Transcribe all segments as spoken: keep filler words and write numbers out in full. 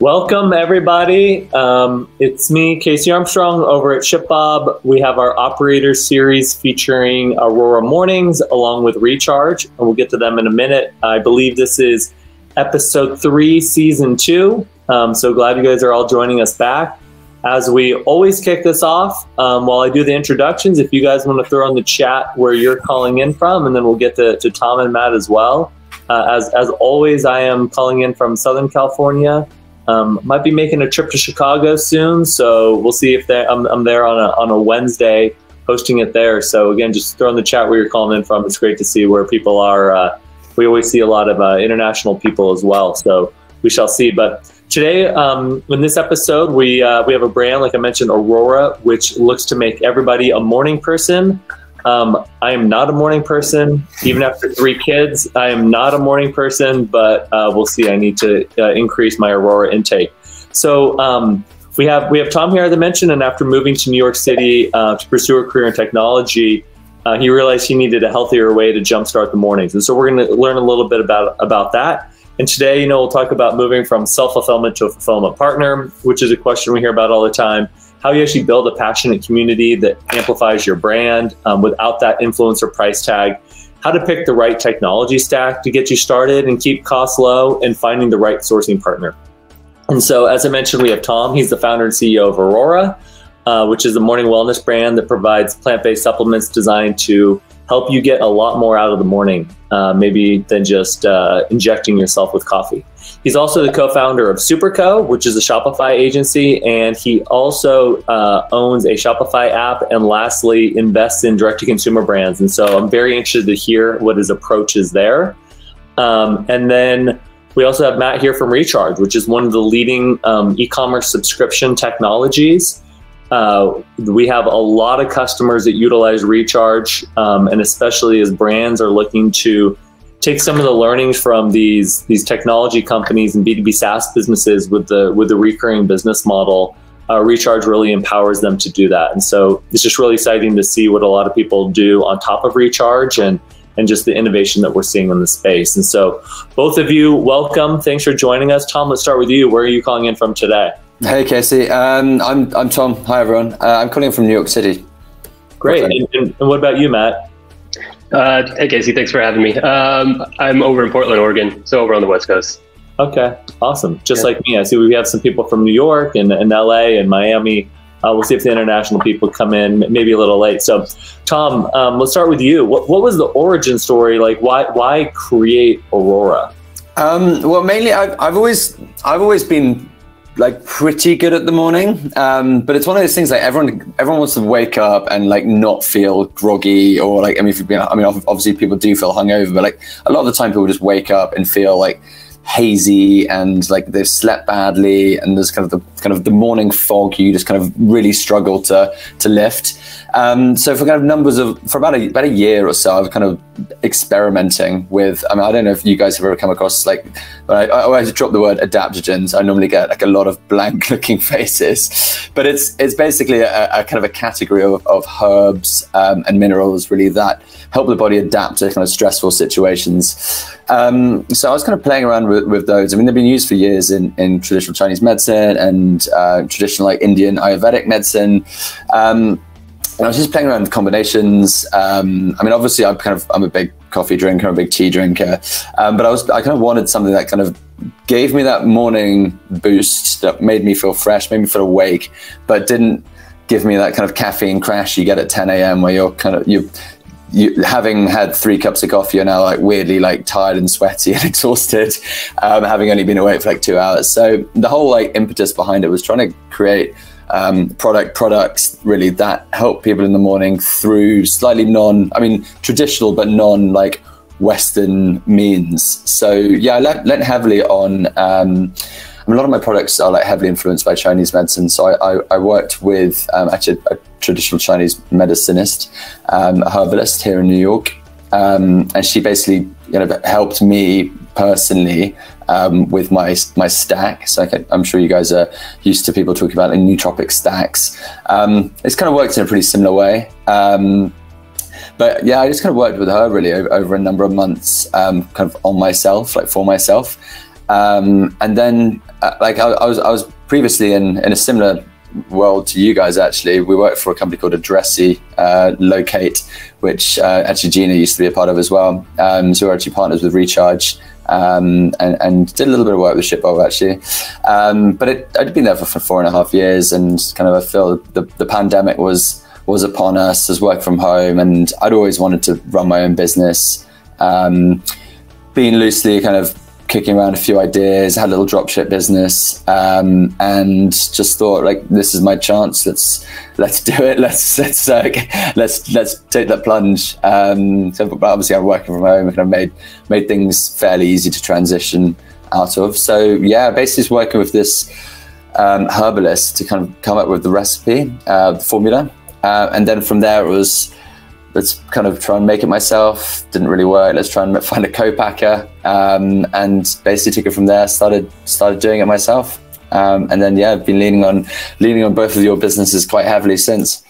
Welcome, everybody. Um, it's me, Casey Armstrong, over at ShipBob. We have our Operators Series featuring Aurora Mornings along with ReCharge, and we'll get to them in a minute. I believe this is episode three, season two. Um, so glad you guys are all joining us back. As we always kick this off, um, while I do the introductions, if you guys want to throw in the chat where you're calling in from, and then we'll get to, to Tom and Matt as well. Uh, as, as always, I am calling in from Southern California. Um, might be making a trip to Chicago soon, so we'll see if I'm, I'm there on a, on a Wednesday, hosting it there. So again, just throw in the chat where you're calling in from. It's great to see where people are. Uh, we always see a lot of uh, international people as well, so we shall see. But today, um, in this episode, we, uh, we have a brand, like I mentioned, Aurora, which looks to make everybody a morning person. Um, I am not a morning person. Even after three kids, I am not a morning person, but uh, we'll see. I need to uh, increase my Aurora intake. So um, we have we have Tom here, as I mentioned, and after moving to New York City uh, to pursue a career in technology, uh, he realized he needed a healthier way to jumpstart the mornings. And so we're going to learn a little bit about, about that. And today, you know, we'll talk about moving from self-fulfillment to a fulfillment partner, which is a question we hear about all the time. How you actually build a passionate community that amplifies your brand um, without that influencer price tag, how to pick the right technology stack to get you started and keep costs low, and finding the right sourcing partner. And so, as I mentioned, we have Tom. He's the founder and C E O of Aurora, uh, which is a morning wellness brand that provides plant-based supplements designed to help you get a lot more out of the morning, uh, maybe than just uh, injecting yourself with coffee. He's also the co-founder of Superco, which is a Shopify agency, and he also uh, owns a Shopify app, and lastly, invests in direct-to-consumer brands. And so I'm very interested to hear what his approach is there. Um, and then we also have Matt here from ReCharge, which is one of the leading um, e-commerce subscription technologies. Uh, we have a lot of customers that utilize ReCharge, um, and especially as brands are looking to take some of the learnings from these these technology companies and B two B SaaS businesses with the with the recurring business model, uh, ReCharge really empowers them to do that. And so it's just really exciting to see what a lot of people do on top of ReCharge and and just the innovation that we're seeing in the space. And so both of you, welcome. Thanks for joining us. Tom, let's start with you. Where are you calling in from today? Hey, Casey. Um, I'm I'm Tom. Hi, everyone. Uh, I'm calling in from New York City. Great. And, and, and what about you, Matt? Uh, hey, Casey, thanks for having me. Um, I'm over in Portland, Oregon, so over on the West Coast. Okay, awesome. Just yeah. like me, I see we have some people from New York and, and L A and Miami. Uh, we'll see if the international people come in maybe a little late. So, Tom, um, let's start with you. What, what was the origin story? Like, why why create Aurora? Um, well, mainly, I've, I've always I've always been like pretty good at the morning, um, but it's one of those things like everyone everyone wants to wake up and like not feel groggy or like, I mean, if you've been, I mean, obviously people do feel hungover, but like a lot of the time people just wake up and feel like hazy and like they've slept badly, and there's kind of the kind of the morning fog you just kind of really struggle to to lift. Um, so for kind of numbers of for about a about a year or so, I've kind of experimenting with. I mean, I don't know if you guys have ever come across like. But I, I always drop the word adaptogens. I normally get like a lot of blank looking faces, but it's it's basically a, a kind of a category of, of herbs um, and minerals really that help the body adapt to kind of stressful situations. Um, so I was kind of playing around with with those. I mean, they've been used for years in, in traditional Chinese medicine and uh, traditional like Indian Ayurvedic medicine. Um, and I was just playing around with combinations. Um, I mean, obviously, I'm kind of I'm a big coffee drinker, I'm a big tea drinker, um, but I was I kind of wanted something that kind of gave me that morning boost that made me feel fresh, made me feel awake, but didn't give me that kind of caffeine crash you get at ten A M where you're kind of you. You, having had three cups of coffee, you're now like weirdly like tired and sweaty and exhausted, um, having only been awake for like two hours. So the whole like impetus behind it was trying to create um, product products really that help people in the morning through slightly non, I mean traditional but non like Western means. So yeah, I lent, lent heavily on. Um, I mean, a lot of my products are like heavily influenced by Chinese medicine. So I, I, I worked with um, actually a traditional Chinese medicinist, um, a herbalist here in New York, um, and she basically you know helped me personally um, with my my stack. So I can, I'm sure you guys are used to people talking about like, nootropic stacks. Um, it's kind of worked in a pretty similar way. Um, But yeah, I just kind of worked with her really over, over a number of months, um, kind of on myself, like for myself. Um, and then, uh, like I, I was, I was previously in in a similar world to you guys. Actually, we worked for a company called Addressy uh, Locate, which uh, actually Gina used to be a part of as well. Um, so we're actually partners with ReCharge, um, and, and did a little bit of work with ShipBob actually. Um, but it, I'd been there for, for four and a half years, and kind of I feel the the pandemic was was upon us as work from home, and I'd always wanted to run my own business. Um, being loosely kind of kicking around a few ideas, had a little dropship business, um, and just thought like, this is my chance. Let's let's do it. Let's let's uh, let's let's take that plunge. Um, so, but obviously, I'm working from home, and I made made things fairly easy to transition out of. So yeah, basically, just working with this um, herbalist to kind of come up with the recipe, uh, the formula, uh, and then from there it was, let's kind of try and make it myself. Didn't really work. Let's try and find a co-packer, um, and basically took it from there. Started started doing it myself, um, and then yeah, I've been leaning on leaning on both of your businesses quite heavily since.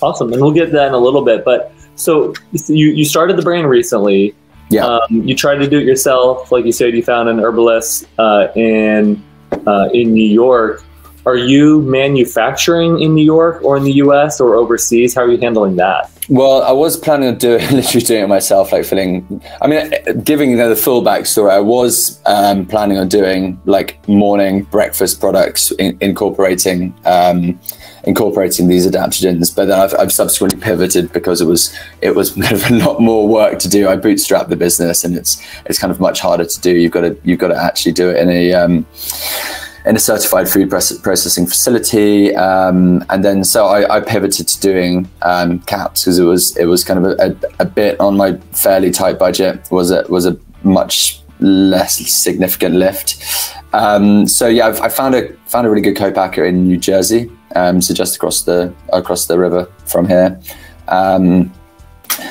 Awesome, and we'll get to that in a little bit. But so you you started the brand recently. Yeah. Um, you tried to do it yourself, like you said. You found an herbalist uh, in uh, in New York. Are you manufacturing in New York or in the U S or overseas? How are you handling that? Well, I was planning on doing, literally doing it myself, like filling, I mean, giving the full backstory, I was um, planning on doing like morning breakfast products, in, incorporating um, incorporating these adaptogens. But then I've, I've subsequently pivoted because it was it was kind of a lot more work to do. I bootstrapped the business, and it's it's kind of much harder to do. You've got to you've got to actually do it in a um, in a certified food processing facility, um, and then so I, I pivoted to doing um, caps because it was it was kind of a, a, a bit on my fairly tight budget. Was it was a much less significant lift. Um, so yeah, I've, I found a found a really good co-packer in New Jersey, um, so just across the across the river from here. Um,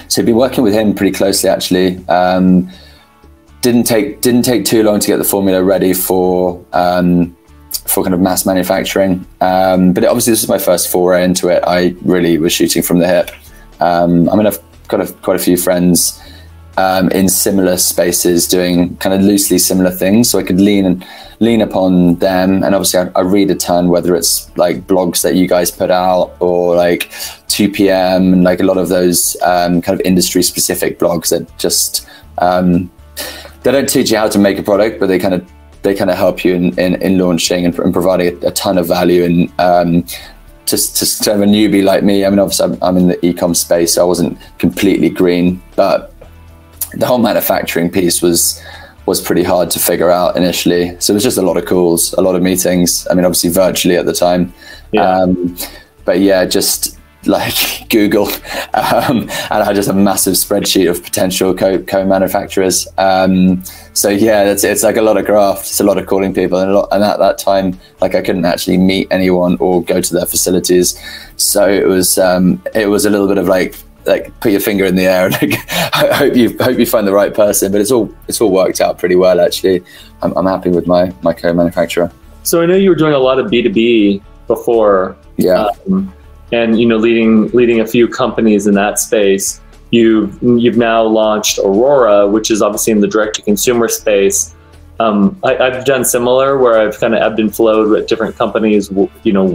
so I've been working with him pretty closely actually. Um, didn't take didn't take too long to get the formula ready for. Um, for kind of mass manufacturing. Um, but it, obviously this is my first foray into it. I really was shooting from the hip. Um, I mean, I've got a, quite a few friends um, in similar spaces doing kind of loosely similar things. So I could lean and lean upon them. And obviously I, I read a ton, whether it's like blogs that you guys put out or like two P M and like a lot of those um, kind of industry specific blogs that just, um, they don't teach you how to make a product, but they kind of they kind of help you in, in, in launching and, and providing a, a ton of value. And um, just, just to a newbie like me, I mean, obviously I'm, I'm in the e-com space, so I wasn't completely green, but the whole manufacturing piece was was pretty hard to figure out initially. So it was just a lot of calls, a lot of meetings. I mean, obviously virtually at the time. Yeah. Um, but yeah, just like Google. Um, and I just have a massive spreadsheet of potential co- co-manufacturers. Um, so yeah, it's, it's like a lot of graft. It's a lot of calling people. And, a lot, and at that time, like I couldn't actually meet anyone or go to their facilities. So it was, um, it was a little bit of like, like put your finger in the air and like, I hope you hope you find the right person, but it's all, it's all worked out pretty well. Actually, I'm, I'm happy with my, my co-manufacturer. So I know you were doing a lot of B two B before. Yeah. Um, and, you know, leading leading a few companies in that space. You've, you've now launched Aurora, which is obviously in the direct-to-consumer space. Um, I, I've done similar where I've kind of ebbed and flowed with different companies, you know,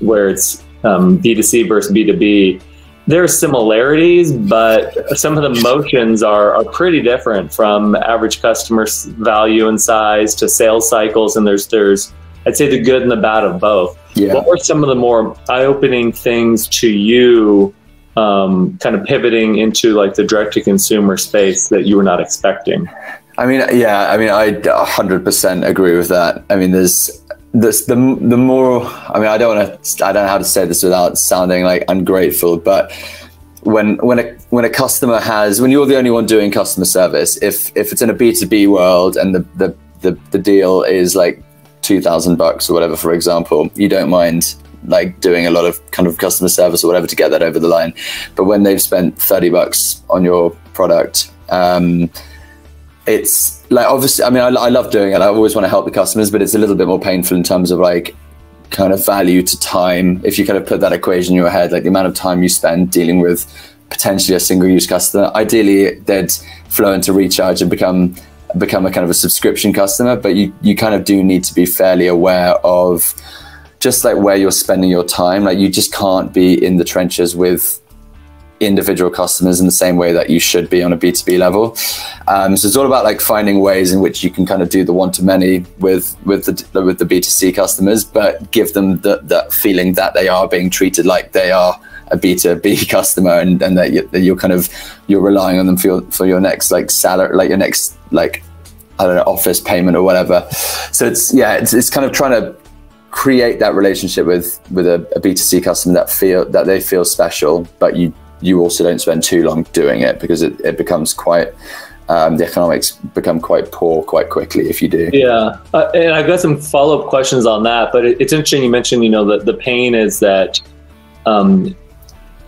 where it's um, B two C versus B two B. There are similarities, but some of the motions are, are pretty different, from average customer value and size to sales cycles. And there's, there's I'd say, the good and the bad of both. Yeah. What were some of the more eye-opening things to you, um, kind of pivoting into like the direct-to-consumer space, that you were not expecting? I mean, yeah, I mean, I one hundred percent agree with that. I mean, there's, there's the the more. I mean, I don't want to. I don't know how to say this without sounding like ungrateful, but when when a when a customer has, when you're the only one doing customer service, if if it's in a B two B world and the the the, the deal is like two thousand bucks or whatever, for example, you don't mind like doing a lot of kind of customer service or whatever to get that over the line. But when they've spent thirty bucks on your product, um, it's like, obviously, I mean, I, I love doing it. I always want to help the customers, but it's a little bit more painful in terms of like kind of value to time. If you kind of put that equation in your head, like the amount of time you spend dealing with potentially a single use customer, ideally they'd flow into Recharge and become become a kind of a subscription customer, but you, you kind of do need to be fairly aware of just like where you're spending your time. Like you just can't be in the trenches with individual customers in the same way that you should be on a B two B level. Um, so it's all about like finding ways in which you can kind of do the one-to-many with with the with the B two C customers, but give them that the feeling that they are being treated like they are a B two B customer, and, and that, you, that you're kind of you're relying on them for your, for your next like salary, like your next like I don't know office payment or whatever. So it's yeah, it's it's kind of trying to create that relationship with with a, a B two C customer that feel that they feel special, but you. you also don't spend too long doing it, because it, it becomes quite, um, the economics become quite poor quite quickly if you do. Yeah, uh, and I've got some follow-up questions on that, but it, it's interesting you mentioned, you know, that the pain is that, um,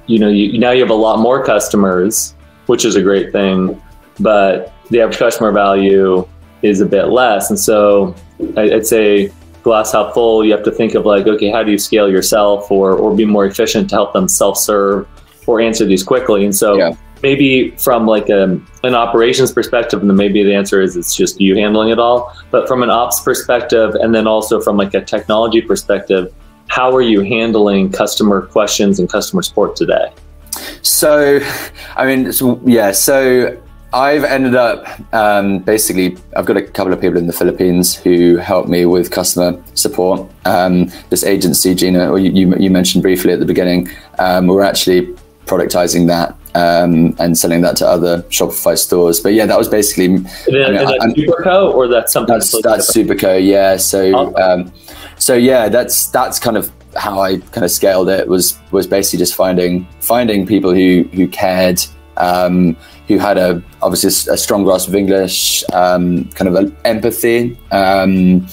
you know, you, now you have a lot more customers, which is a great thing, but the average customer value is a bit less. And so I, I'd say glass half full, you have to think of like, okay, how do you scale yourself or, or be more efficient to help them self-serve or answer these quickly. And so yeah. maybe from like a, an operations perspective, and then maybe the answer is it's just you handling it all, but from an ops perspective, and then also from like a technology perspective, how are you handling customer questions and customer support today? So, I mean, so, yeah, so I've ended up, um, basically, I've got a couple of people in the Philippines who help me with customer support. Um, this agency, Gina, or you, you, you mentioned briefly at the beginning, um, we're actually productizing that um, and selling that to other Shopify stores. But yeah, that was basically. Is, I mean, is that I'm, Superco or that's something? That's, that's Superco, yeah. So, awesome. um, so yeah, that's that's kind of how I kind of scaled it. Was was basically just finding finding people who who cared, um, who had a obviously a strong grasp of English, um, kind of an empathy. Um,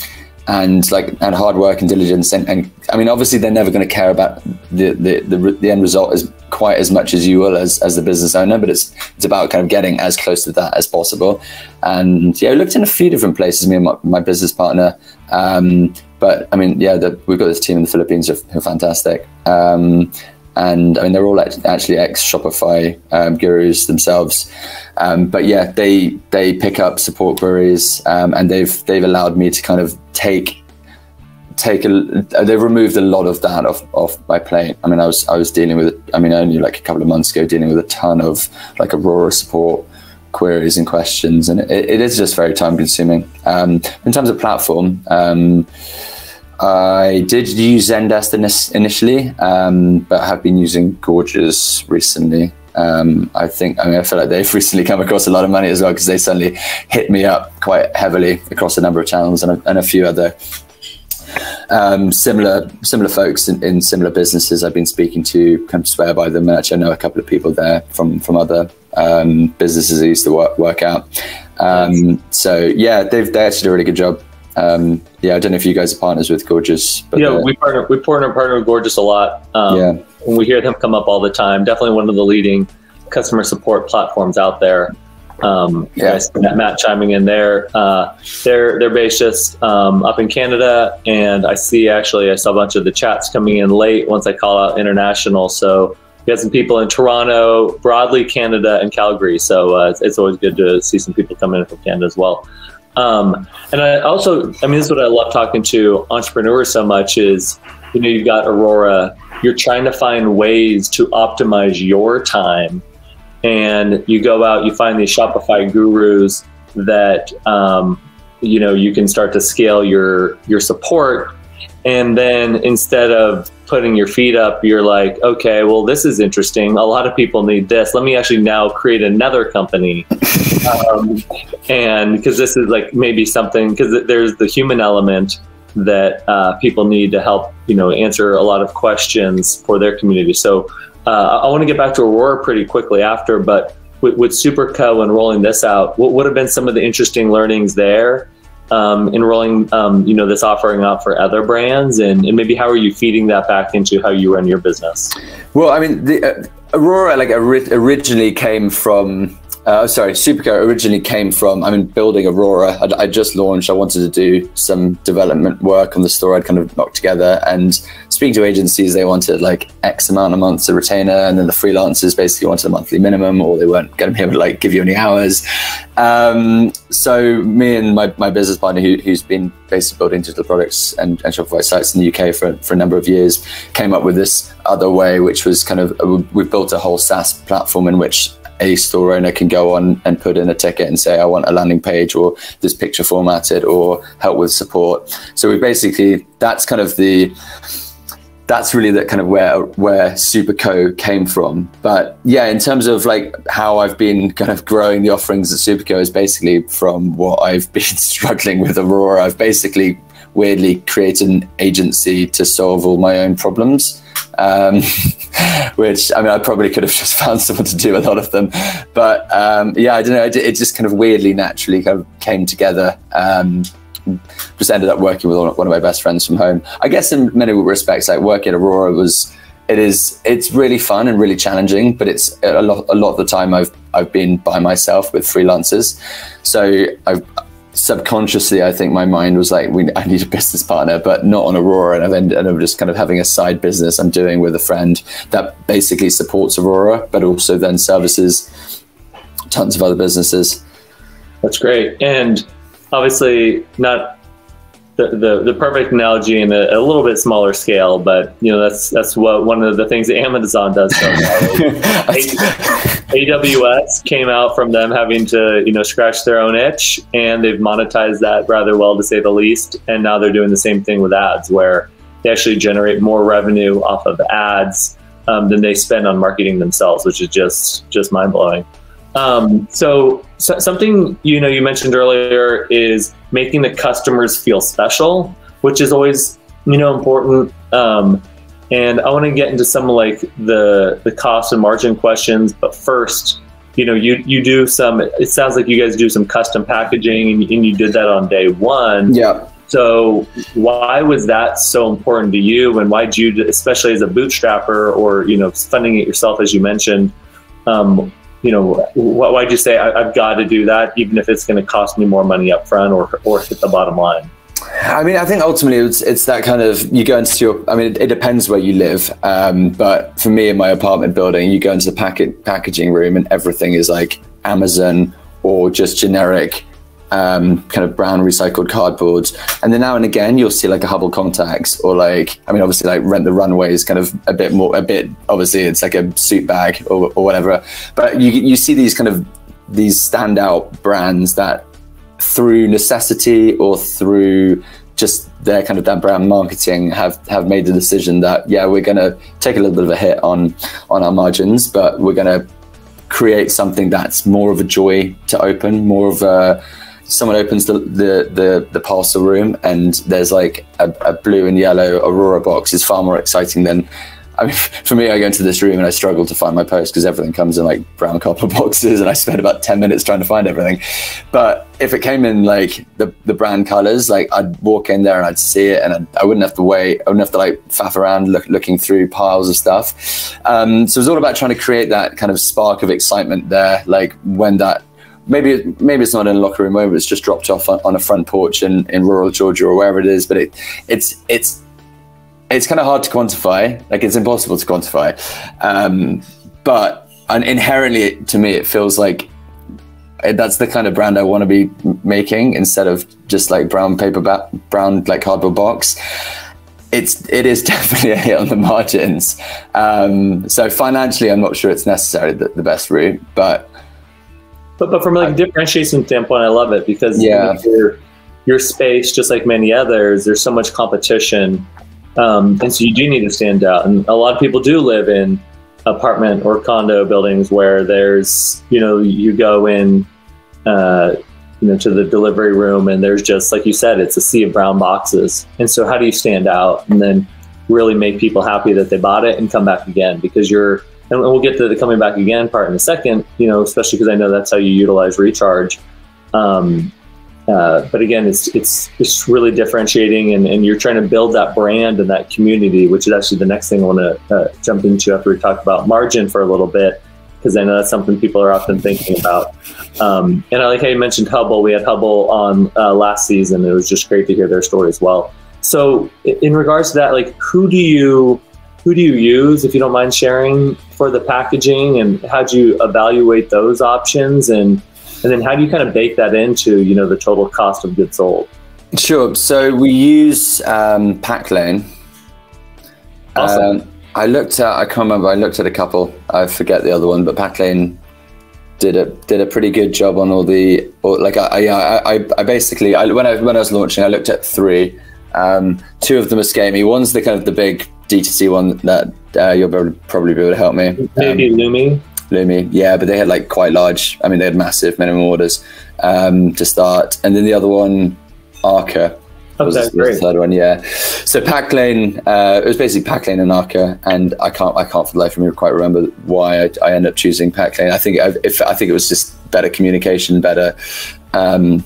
and like and hard work and diligence and, and I mean obviously they're never going to care about the, the the the end result as quite as much as you will as as the business owner, but it's it's about kind of getting as close to that as possible. And yeah, we looked in a few different places, me and my, my business partner, um but I mean yeah, the, we've got this team in the Philippines who are fantastic, um and I mean they're all actually ex Shopify um, gurus themselves, um, but yeah, they they pick up support queries, um, and they've they've allowed me to kind of take take a, they've removed a lot of that off off my plate. I mean, I was I was dealing with I mean only like a couple of months ago dealing with a ton of like Aurora support queries and questions, and it, it is just very time consuming. Um, in terms of platform. Um, I did use Zendesk initially, um, but have been using Gorgias recently. Um, I think, I mean, I feel like they've recently come across a lot of money as well, because they suddenly hit me up quite heavily across a number of channels, and a, and a few other um, similar similar folks in, in similar businesses I've been speaking to, can swear by them. Actually, I know a couple of people there from, from other um, businesses I used to work, work out. Um, so yeah, they've, they actually did a really good job. Um, yeah, I don't know if you guys are partners with Gorgias. But yeah, we partner, we partner, partner with Gorgias a lot. Um, yeah. When we hear them come up all the time, definitely one of the leading customer support platforms out there. Um, yeah. Matt chiming in there. Uh, they're, they're based just um, up in Canada, and I see actually, I saw a bunch of the chats coming in late once I call out international. So we had some people in Toronto, broadly Canada, and Calgary. So uh, it's, it's always good to see some people coming in from Canada as well. Um, and I also, I mean, this is what I love talking to entrepreneurs so much is, you know, you've got Aurora, you're trying to find ways to optimize your time, and you go out, you find these Shopify gurus that, um, you know, you can start to scale your, your support. And then instead of putting your feet up, you're like, okay, well, this is interesting. A lot of people need this. Let me actually now create another company. Um, and because this is like maybe something, because there's the human element that uh, people need to help, you know, answer a lot of questions for their community. So uh, I want to get back to Aurora pretty quickly after, but with, with Superco and rolling this out, what would have been some of the interesting learnings there? Um, and rolling, um, you know, this offering out for other brands, and, and maybe how are you feeding that back into how you run your business? Well, I mean, the, uh, Aurora like or originally came from Uh, sorry, Superco originally came from, I mean, building Aurora. I'd, I just launched. I wanted to do some development work on the store I'd kind of knocked together, and speaking to agencies, they wanted like X amount a month a retainer, and then the freelancers basically wanted a monthly minimum, or they weren't going to be able to like give you any hours. Um, so me and my, my business partner, who, who's been basically building digital products and, and Shopify sites in the U K for, for a number of years, came up with this other way, which was kind of, we built a whole SaaS platform in which a store owner can go on and put in a ticket and say, I want a landing page, or this picture formatted, or help with support. So we basically, that's kind of the, that's really that kind of where, where Superco came from. But yeah, in terms of like how I've been kind of growing the offerings at Superco is basically from what I've been struggling with Aurora. I've basically weirdly created an agency to solve all my own problems. Um, which, I mean, I probably could have just found someone to do a lot of them, but um, yeah, I don't know, it just kind of weirdly, naturally kind of came together. Um, just ended up working with one of my best friends from home. I guess in many respects, like working at Aurora was, it is, it's really fun and really challenging, but it's a lot, a lot of the time I've, I've been by myself with freelancers. So I've, subconsciously, I think my mind was like, we, I need a business partner, but not on Aurora. And I've ended up just kind of having a side business I'm doing with a friend that basically supports Aurora, but also then services tons of other businesses. That's great. And obviously not the, the, the perfect analogy in a, a little bit smaller scale, but you know, that's, that's what one of the things that Amazon does. So A W S came out from them having to, you know, scratch their own itch, and they've monetized that rather well, to say the least. And now they're doing the same thing with ads, where they actually generate more revenue off of ads um, than they spend on marketing themselves, which is just just mind blowing. Um, so, so something, you know, you mentioned earlier is making the customers feel special, which is always, you know, important. Um, And I want to get into some like the the cost and margin questions, but first, you know, you you do some. It sounds like you guys do some custom packaging, and, and you did that on day one. Yeah. So why was that so important to you, and why did you, especially as a bootstrapper, or you know, funding it yourself, as you mentioned, um, you know, wh why'd you say I, I've got to do that, even if it's going to cost me more money up front, or or hit the bottom line? I mean, I think ultimately it's, it's that kind of, you go into your, I mean, it, it depends where you live. Um, but for me in my apartment building, you go into the packet packaging room and everything is like Amazon or just generic um, kind of brown recycled cardboard. And then now and again, you'll see like a Hubble Contacts, or like, I mean, obviously like Rent the Runway is kind of a bit more, a bit, obviously it's like a suit bag or, or whatever. But you, you see these kind of, these standout brands that, through necessity or through just their kind of that brand marketing, have have made the decision that, yeah, we're going to take a little bit of a hit on on our margins, but we're going to create something that's more of a joy to open, more of a, someone opens the the the, the parcel room and there's like a, a blue and yellow Aurora box is far more exciting than, I mean, for me, I go into this room and I struggle to find my post because everything comes in like brown copper boxes, and I spend about ten minutes trying to find everything. But if it came in like the, the brand colors, like I'd walk in there and I'd see it, and I'd, I wouldn't have to wait. I wouldn't have to like faff around look, looking through piles of stuff. Um, so it was all about trying to create that kind of spark of excitement there. Like when that, maybe maybe it's not in a locker room, maybe it's just dropped off on, on a front porch in, in rural Georgia or wherever it is, but it it's it's, it's kind of hard to quantify, like it's impossible to quantify. Um, but inherently to me, it feels like that's the kind of brand I want to be making, instead of just like brown paper, brown like cardboard box. It's, it is definitely a hit on the margins. Um, so financially, I'm not sure it's necessarily the, the best route, but. But, but from like a differentiation standpoint, I love it, because yeah. you know, your, your space, just like many others, there's so much competition. Um, and so you do need to stand out, and a lot of people do live in apartment or condo buildings where there's, you know, you go in, uh, you know, to the delivery room, and there's just, like you said, it's a sea of brown boxes. And so how do you stand out and then really make people happy that they bought it and come back again? Because you're, and we'll get to the coming back again part in a second, you know, especially because I know that's how you utilize ReCharge. Um, Uh, but again, it's it's it's really differentiating, and, and you're trying to build that brand and that community, which is actually the next thing I want to uh, jump into after we talk about margin for a little bit, because I know that's something people are often thinking about. Um, and I like how you mentioned Hubble. We had Hubble on uh, last season. It was just great to hear their story as well. So in regards to that, like who do you who do you use, if you don't mind sharing, for the packaging, and how do you evaluate those options, and and then how do you kind of bake that into, you know, the total cost of goods sold? Sure. So we use um, Packlane. Awesome. Um, I looked at, I can't remember, I looked at a couple. I forget the other one, but Packlane did a did a pretty good job on all the, or like I I, I, I basically, I, when I when I was launching, I looked at three. Um, two of them escape me. One's the kind of the big D two C one that uh, you'll probably be able to help me. Maybe um, Lumi. Lumi, yeah, but they had like quite large, I mean, they had massive minimum orders um, to start. And then the other one, Arka. Okay, was, great. Was the third one, yeah. So Packlane, uh, it was basically Packlane and Arka, and I can't, I can't for the life of me quite remember why I, I ended up choosing Packlane. I think, if I think it was just better communication, better, um,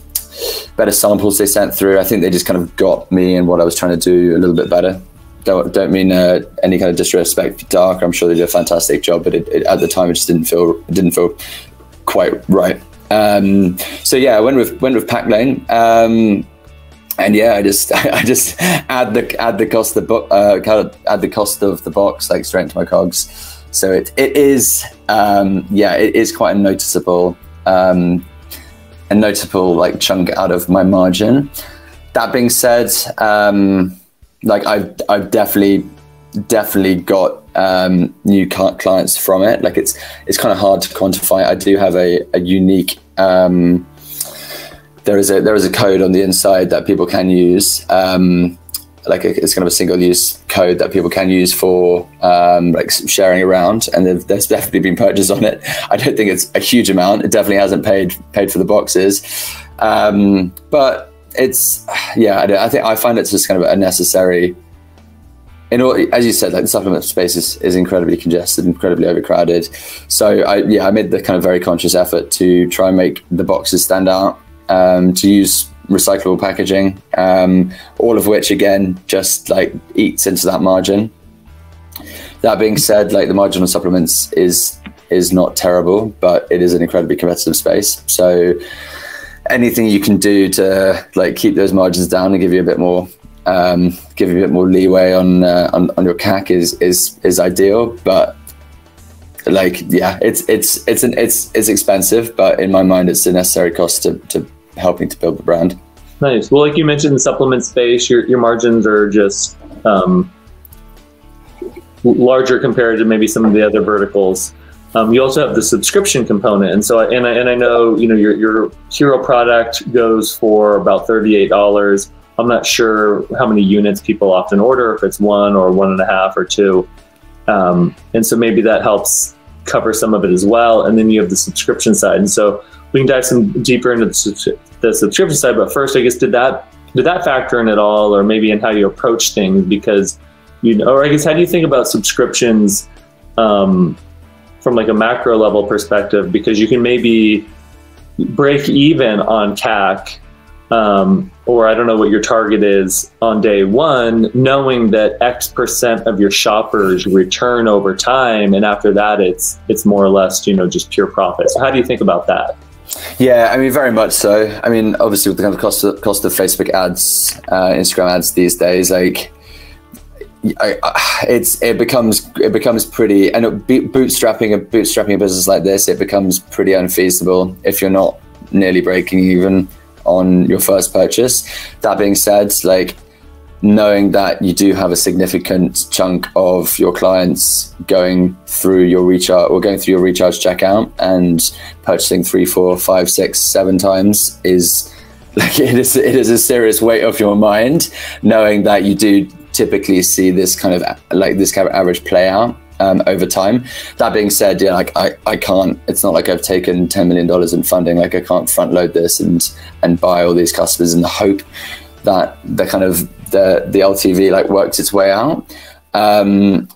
better samples they sent through. I think they just kind of got me and what I was trying to do a little bit better. Don't don't mean uh, any kind of disrespect to Arka. I'm sure they did a fantastic job, but it, it, at the time it just didn't feel didn't feel quite right. Um, so yeah, I went with went with Packlane. Um, And yeah, I just I just add the add the cost of the uh, kind of add the cost of the box like straight into my cogs. So it it is um, yeah, it is quite a noticeable um, a noticeable like chunk out of my margin. That being said, um, like I've I've definitely definitely got um, new clients from it. Like it's it's kind of hard to quantify. I do have a a unique. Um, There is a there is a code on the inside that people can use, um, like a, it's kind of a single use code that people can use for um, like sharing around, and there's definitely been purchase on it. I don't think it's a huge amount. It definitely hasn't paid paid for the boxes, um, but it's yeah. I, I think I find it's just kind of a necessary. In all, as you said, like the supplement space is, is incredibly congested, incredibly overcrowded. So I yeah I made the kind of very conscious effort to try and make the boxes stand out. Um, to use recyclable packaging, um, all of which again just like eats into that margin. That being said, like the margin on supplements is is not terrible, but it is an incredibly competitive space. So anything you can do to like keep those margins down and give you a bit more, um, give you a bit more leeway on uh, on, on your C A C is is is ideal, but. Like yeah, it's it's it's an it's it's expensive, but in my mind, it's a necessary cost to, to helping to build the brand. Nice. Well, like you mentioned, the supplement space, your your margins are just um, larger compared to maybe some of the other verticals. Um, you also have the subscription component, and so I, and I, and I know you know your your hero product goes for about thirty-eight dollars. I'm not sure how many units people often order, if it's one or one and a half or two, um, and so maybe that helps cover some of it as well. And then you have the subscription side, and so we can dive some deeper into the, subs the subscription side. But first, I guess, did that did that factor in at all, or maybe in how you approach things? Because you know, or I guess, how do you think about subscriptions um, from like a macro level perspective? Because you can maybe break even on C A C, um, or I don't know what your target is on day one, knowing that X percent of your shoppers return over time, and after that, it's it's more or less, you know, just pure profit. So how do you think about that? Yeah, I mean, very much so. I mean, obviously with the kind of cost of, cost of Facebook ads, uh, Instagram ads these days, like I, I, it's it becomes it becomes pretty, and it, bootstrapping a bootstrapping a business like this, it becomes pretty unfeasible if you're not nearly breaking even on your first purchase. That being said, like knowing that you do have a significant chunk of your clients going through your recharge or going through your recharge checkout and purchasing three, four, five, six, seven times is like it is it is a serious weight off your mind. Knowing that you do typically see this kind of like this kind of average play out um, over time. That being said, yeah, like I, I can't, it's not like I've taken ten million dollars in funding. Like I can't front load this and, and buy all these customers in the hope that the kind of the, the L T V like works its way out. Um,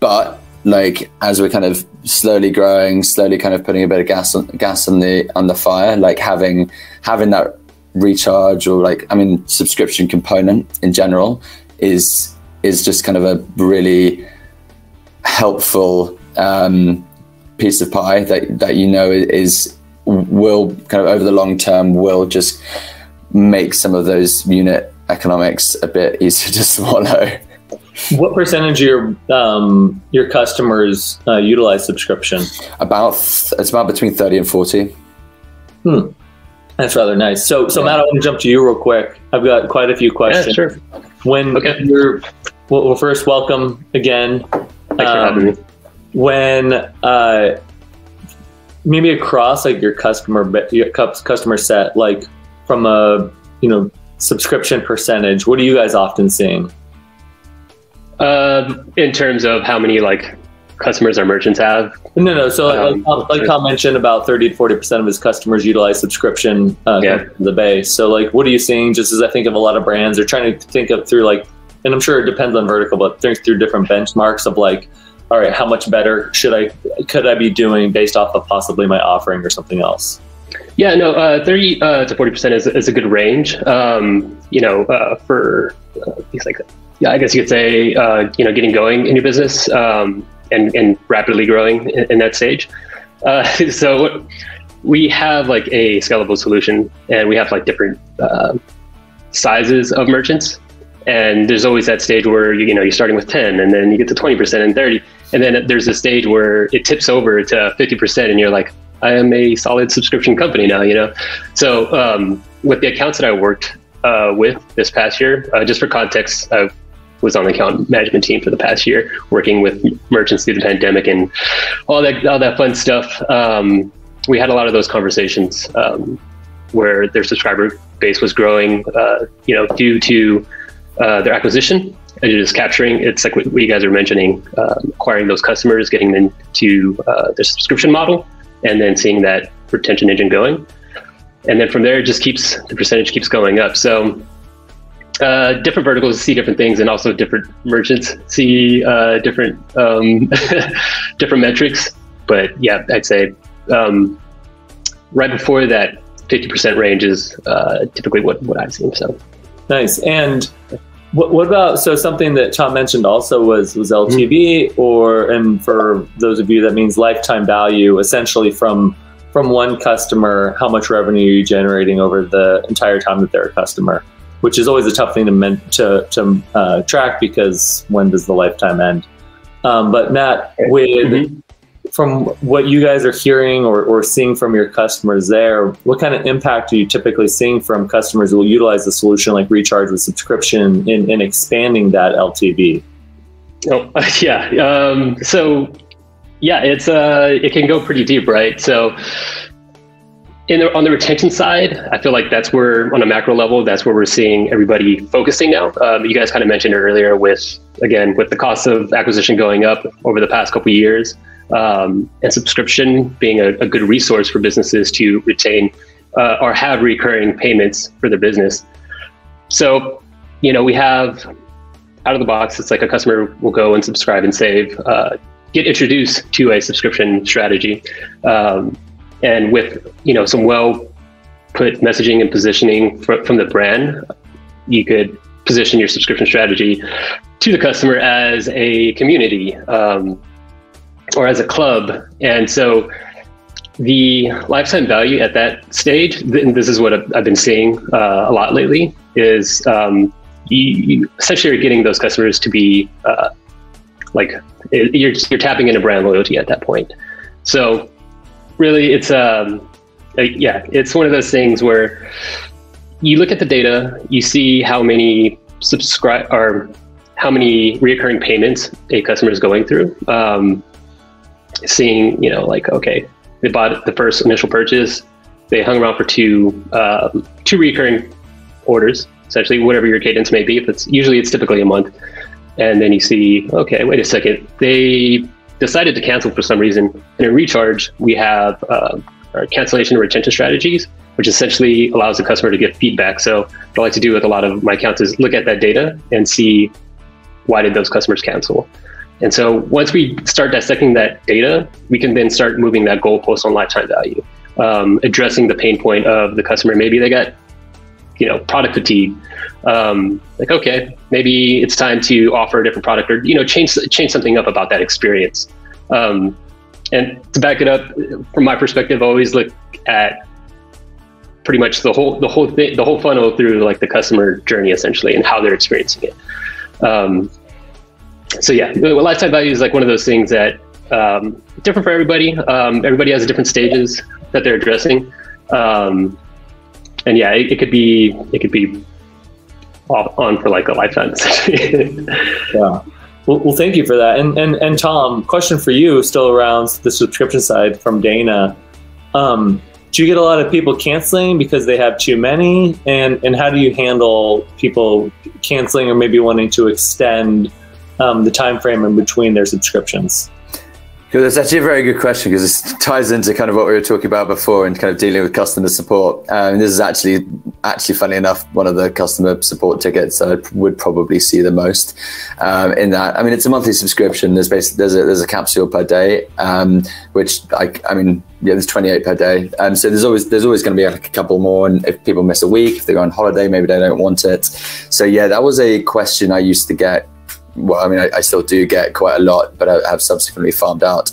but like, as we're kind of slowly growing, slowly kind of putting a bit of gas on gas on the, on the fire, like having, having that recharge or like, I mean, subscription component in general is, is just kind of a really helpful um piece of pie that, that you know is will kind of over the long term will just make some of those unit economics a bit easier to swallow. What percentage of your um, your customers uh, utilize subscription? About it's about between thirty and forty. Hmm, that's rather nice. So, so yeah. Matt, I want to jump to you real quick. I've got quite a few questions. Yeah, sure. When okay. you're, well, well, first, welcome again. Thanks um, for having me. When uh, maybe across like your customer your customer set, like from a you know subscription percentage, what are you guys often seeing? Uh, in terms of how many like customers our merchants have? No, no. So um, like, like Tom mentioned, about thirty to forty percent of his customers utilize subscription uh, yeah. the base. So like, what are you seeing? Just as I think of a lot of brands, they're trying to think of through like, and I'm sure it depends on vertical, but through different benchmarks of like, all right, how much better should I, could I be doing based off of possibly my offering or something else? Yeah, no, uh, thirty to forty percent is, is a good range. Um, you know, uh, for uh, things like that. Yeah, I guess you could say, uh, you know, getting going in your business um, and, and rapidly growing in, in that stage. Uh, so what, we have like a scalable solution and we have like different uh, sizes of merchants. And there's always that stage where, you know, you're starting with ten and then you get to twenty percent and thirty. And then there's a stage where it tips over to fifty percent and you're like, I am a solid subscription company now, you know? So um, with the accounts that I worked uh, with this past year, uh, just for context, I've was on the account management team for the past year, working with merchants through the pandemic and all that, all that fun stuff. Um, we had a lot of those conversations um, where their subscriber base was growing, uh, you know, due to uh, their acquisition and just capturing. It's like what you guys are mentioning, uh, acquiring those customers, getting them to uh, their subscription model, and then seeing that retention engine going. And then from there, it just keeps the percentage keeps going up. So. Uh, different verticals see different things, and also different merchants see uh, different um, different metrics. But yeah, I'd say um, right before that fifty percent range is uh, typically what, what I've seen. So nice. And what, what about so something that Tom mentioned also was was L T V, mm-hmm. or and for those of you that means lifetime value, essentially from from one customer, how much revenue are you generating over the entire time that they're a customer? Which is always a tough thing to to, to uh, track because when does the lifetime end? Um, but Matt, with mm-hmm. from what you guys are hearing or, or seeing from your customers there, what kind of impact are you typically seeing from customers who will utilize the solution like ReCharge with subscription in, in expanding that L T V? Oh yeah, um, so yeah, it's uh, it can go pretty deep, right? So. In the, on the retention side, I feel like that's where, on a macro level, that's where we're seeing everybody focusing now. Um, you guys kind of mentioned earlier with, again, with the cost of acquisition going up over the past couple of years, um, and subscription being a, a good resource for businesses to retain uh, or have recurring payments for their business. So, you know, we have out of the box, it's like a customer will go and subscribe and save, uh, get introduced to a subscription strategy. Um, And with, you know, some well put messaging and positioning fr from the brand, you could position your subscription strategy to the customer as a community um, or as a club. And so the lifetime value at that stage, and this is what I've been seeing uh, a lot lately, is um, you, you essentially are getting those customers to be uh, like, it, you're, you're tapping into brand loyalty at that point. So. Really, it's um, like, yeah, it's one of those things where you look at the data, you see how many subscribe or how many recurring payments a customer is going through. Um, seeing, you know, like okay, they bought the first initial purchase, they hung around for two uh, two recurring orders, essentially whatever your cadence may be. If it's usually it's typically a month, and then you see okay, wait a second, they. Decided to cancel for some reason. And in ReCharge, we have uh, our cancellation and retention strategies, which essentially allows the customer to get feedback. So what I like to do with a lot of my accounts is look at that data and see why did those customers cancel. And so once we start dissecting that data, we can then start moving that goalpost on lifetime value, um, addressing the pain point of the customer. Maybe they got, you know, product fatigue. Um, like, okay, maybe it's time to offer a different product or, you know, change, change something up about that experience. Um, And to back it up, from my perspective, I always look at pretty much the whole the whole thing, the whole funnel through like the customer journey essentially and how they're experiencing it. Um, so yeah, lifetime value is like one of those things that um, different for everybody. Um, everybody has different stages that they're addressing, um, and yeah, it, it could be it could be off, on for like a lifetime essentially. Yeah. Well, well, thank you for that. And and and Tom, question for you still around the subscription side from Dana. Um, Do you get a lot of people canceling because they have too many? And, and how do you handle people canceling or maybe wanting to extend um, the time frame in between their subscriptions? That's actually a very good question because it ties into kind of what we were talking about before and kind of dealing with customer support. Um, this is actually, actually funny enough, one of the customer support tickets I would probably see the most um, in that. I mean, it's a monthly subscription. There's basically, there's a, there's a capsule per day, um, which I, I mean, yeah, there's twenty-eight per day. Um, so there's always, there's always going to be like a couple more. And if people miss a week, if they go on holiday, maybe they don't want it. So yeah, that was a question I used to get. Well, I mean, I, I still do get quite a lot, but I have subsequently farmed out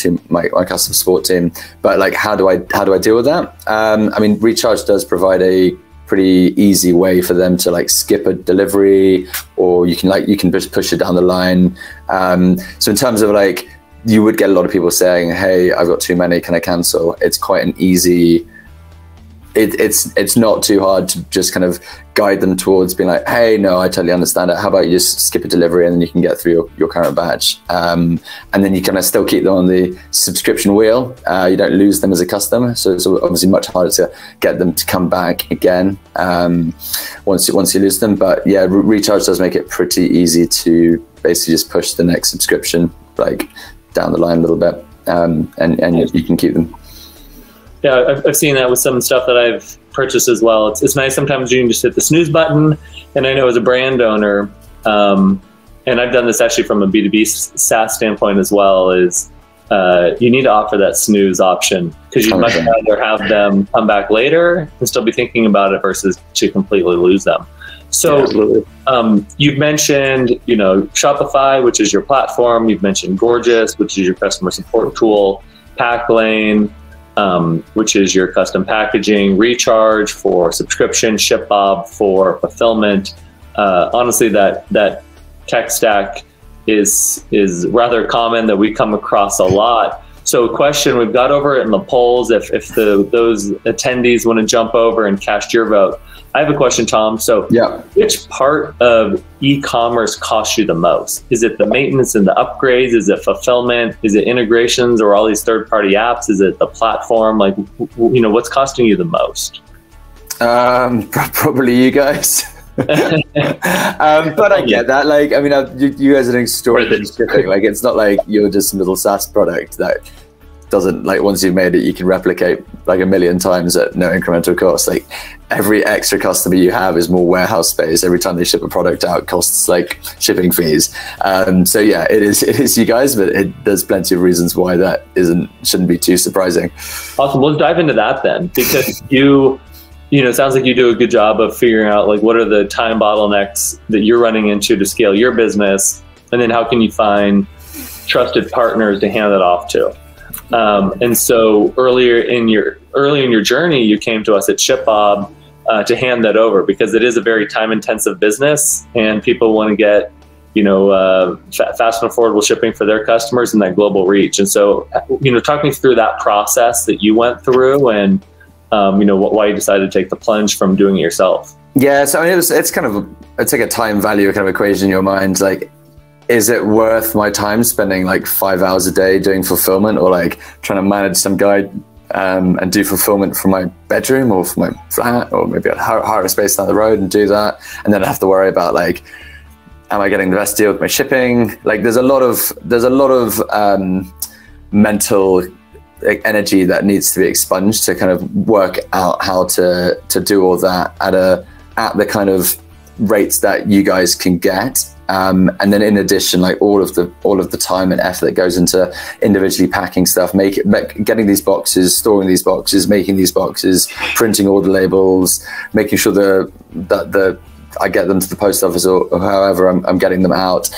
to my, my customer support team. But like, how do I how do I deal with that? Um, I mean, ReCharge does provide a pretty easy way for them to like skip a delivery, or you can like you can just push it down the line. Um, so in terms of like, you would get a lot of people saying, "Hey, I've got too many. Can I cancel?" It's quite an easy. It, it's it's not too hard to just kind of guide them towards being like, hey, no, I totally understand it. How about you just skip a delivery and then you can get through your, your current batch. Um, and then you kind of still keep them on the subscription wheel. Uh, you don't lose them as a customer. So it's obviously much harder to get them to come back again um, once, once you lose them. But yeah, ReCharge does make it pretty easy to basically just push the next subscription like down the line a little bit um, and, and you, you can keep them. Yeah, I've, I've seen that with some stuff that I've purchased as well. It's, it's nice sometimes you can just hit the snooze button. And I know as a brand owner, um, and I've done this actually from a B two B SaaS standpoint as well, is uh, you need to offer that snooze option because you much rather have them come back later and still be thinking about it versus to completely lose them. So um, you've mentioned, you know, Shopify, which is your platform. You've mentioned Gorgias, which is your customer support tool, Packlane, Um, which is your custom packaging, ReCharge for subscription, ShipBob for fulfillment. Uh, honestly, that that tech stack is is rather common that we come across a lot. So a question, we've got over it in the polls. If, if the those attendees want to jump over and cast your vote, I have a question, Tom. So yeah. Which part of e-commerce costs you the most? Is it the maintenance and the upgrades? Is it fulfillment? Is it integrations or all these third-party apps? Is it the platform? Like, you know, what's costing you the most? Um, probably you guys. um, but I get that. Like, I mean, I, you, you guys are doing story shipping. Like, it's not like you're just a little SaaS product that doesn't, like, once you've made it, you can replicate like a million times at no incremental cost. Like, every extra customer you have is more warehouse space. Every time they ship a product out, costs like shipping fees. Um, so yeah, it is it is you guys, but it, there's plenty of reasons why that isn't shouldn't be too surprising. Awesome. Let's dive into that then, because you. You know, it sounds like you do a good job of figuring out like what are the time bottlenecks that you're running into to scale your business, and then how can you find trusted partners to hand it off to. Um, and so earlier in your early in your journey, you came to us at ShipBob uh, to hand that over because it is a very time-intensive business, and people want to get you know uh, fa fast and affordable shipping for their customers and that global reach. And so, you know, talk me through that process that you went through and. Um, you know, why you decided to take the plunge from doing it yourself? Yeah, so I mean, it was, it's kind of, it's like a time value kind of equation in your mind. Like, is it worth my time spending like five hours a day doing fulfillment or like trying to manage some guy um, and do fulfillment from my bedroom or from my flat, or maybe I'd hire a space down the road and do that. And then I have to worry about like, am I getting the best deal with my shipping? Like there's a lot of, there's a lot of um, mental energy that needs to be expunged to kind of work out how to to do all that at a at the kind of rates that you guys can get, um, and then in addition, like all of the all of the time and effort that goes into individually packing stuff, make, it, make getting these boxes, storing these boxes, making these boxes, printing all the labels, making sure the that the I get them to the post office or, or however I'm, I'm getting them out.